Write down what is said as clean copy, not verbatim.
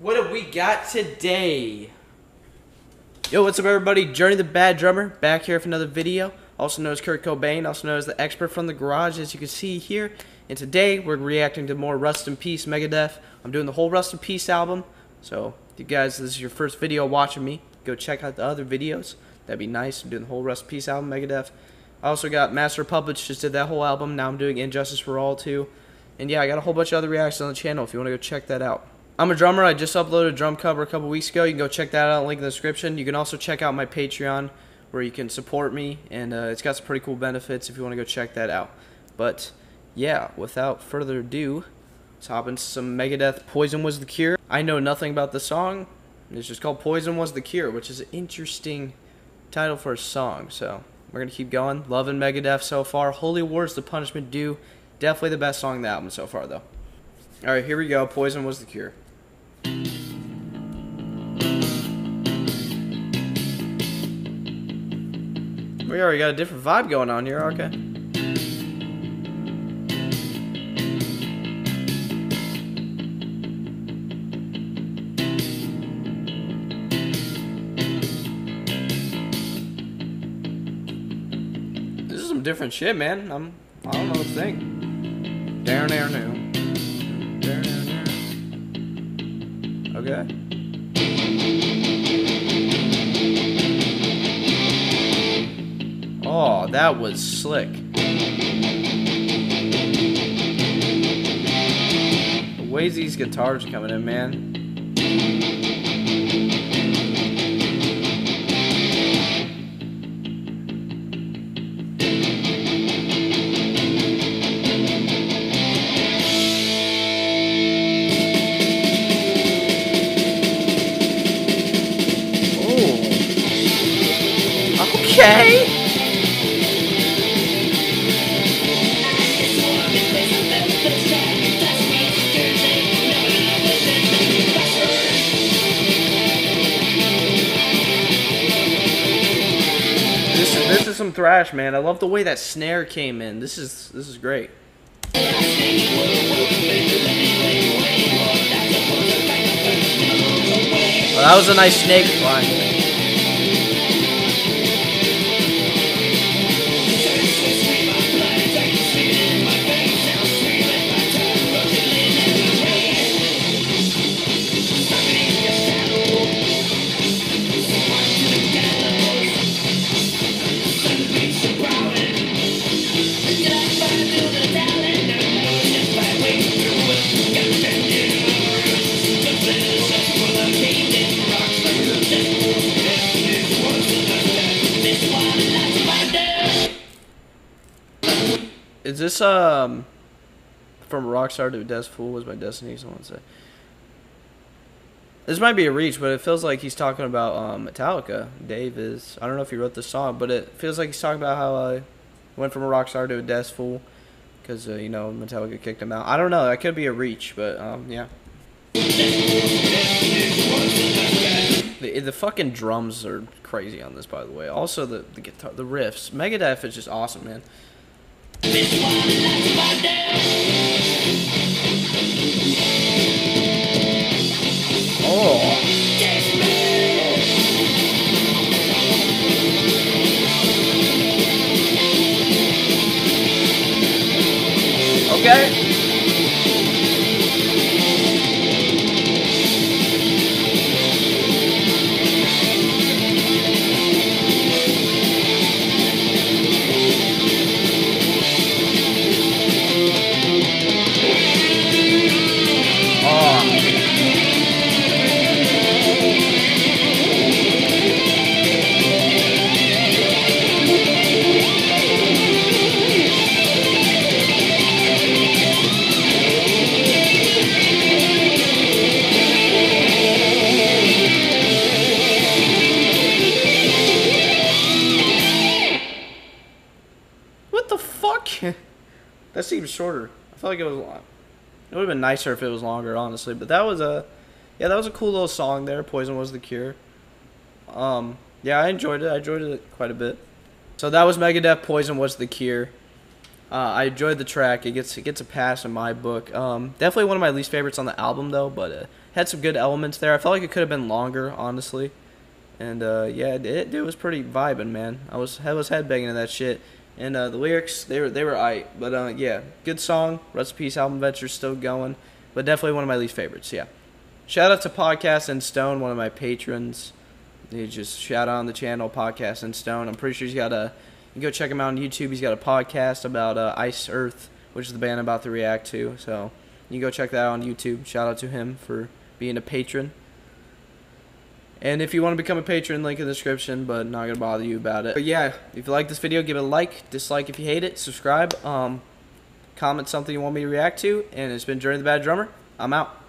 What have we got today? Yo, what's up everybody? Journey the Bad Drummer, back here for another video. Also known as Kurt Cobain, also known as the Expert from the Garage, as you can see here. And today, we're reacting to more Rust in Peace, Megadeth. I'm doing the whole Rust in Peace album. So, if you guys, this is your first video watching me, go check out the other videos. That'd be nice. I'm doing the whole Rust in Peace album, Megadeth. I also got Master of Puppets, just did that whole album. Now I'm doing Injustice for All, too. And yeah, I got a whole bunch of other reactions on the channel if you want to go check that out. I'm a drummer. I just uploaded a drum cover a couple weeks ago. You can go check that out. Link in the description. You can also check out my Patreon where you can support me. And it's got some pretty cool benefits if you want to go check that out. But yeah, without further ado, let's hop into some Megadeth Poison Was the Cure. I know nothing about the song. It's just called Poison Was the Cure, which is an interesting title for a song. So we're going to keep going. Loving Megadeth so far. Holy Wars, The Punishment Due. Definitely the best song in the album so far, though. All right, here we go. Poison Was the Cure. We already got a different vibe going on here. Okay. This is some different shit, man. I don't know what to think. Down there now. Okay. Oh, that was slick. The ways these guitars are coming in, man. Okay. This is some thrash, man. I love the way that snare came in. This is great. Well, that was a nice snake line. Is this from Rockstar to Death Fool was my destiny? Someone said this might be a reach, but it feels like he's talking about Metallica. Dave is. I don't know if he wrote the song, but it feels like he's talking about how I went from a rockstar to a Death Fool because you know, Metallica kicked him out. I don't know. That could be a reach, but yeah. The fucking drums are crazy on this, by the way. Also the guitar, the riffs. Megadeth is just awesome, man. Oh. Okay. That seems shorter. I felt like it was a lot. It would have been nicer if it was longer, honestly. But that was a, yeah, that was a cool little song there. Poison Was the Cure. Yeah, I enjoyed it. I enjoyed it quite a bit. So that was Megadeth. Poison Was the Cure. I enjoyed the track. It gets a pass in my book. Definitely one of my least favorites on the album though. But Had some good elements there. I felt like it could have been longer, honestly. And, yeah, it was pretty vibing, man. I was headbanging to that shit. And the lyrics, they were aight. But, yeah, good song. Rust in Peace album venture's still going. But definitely one of my least favorites, yeah. Shout out to Podcast and Stone, one of my patrons. He just shout out on the channel, Podcast and Stone. I'm pretty sure he's got a... You can go check him out on YouTube. He's got a podcast about Ice Earth, which is the band I'm about to react to. So you can go check that out on YouTube. Shout out to him for being a patron. And if you want to become a patron, link in the description, but not going to bother you about it. But yeah, if you like this video, give it a like. Dislike if you hate it. Subscribe. Comment something you want me to react to. And it's been Journey the Bad Drummer. I'm out.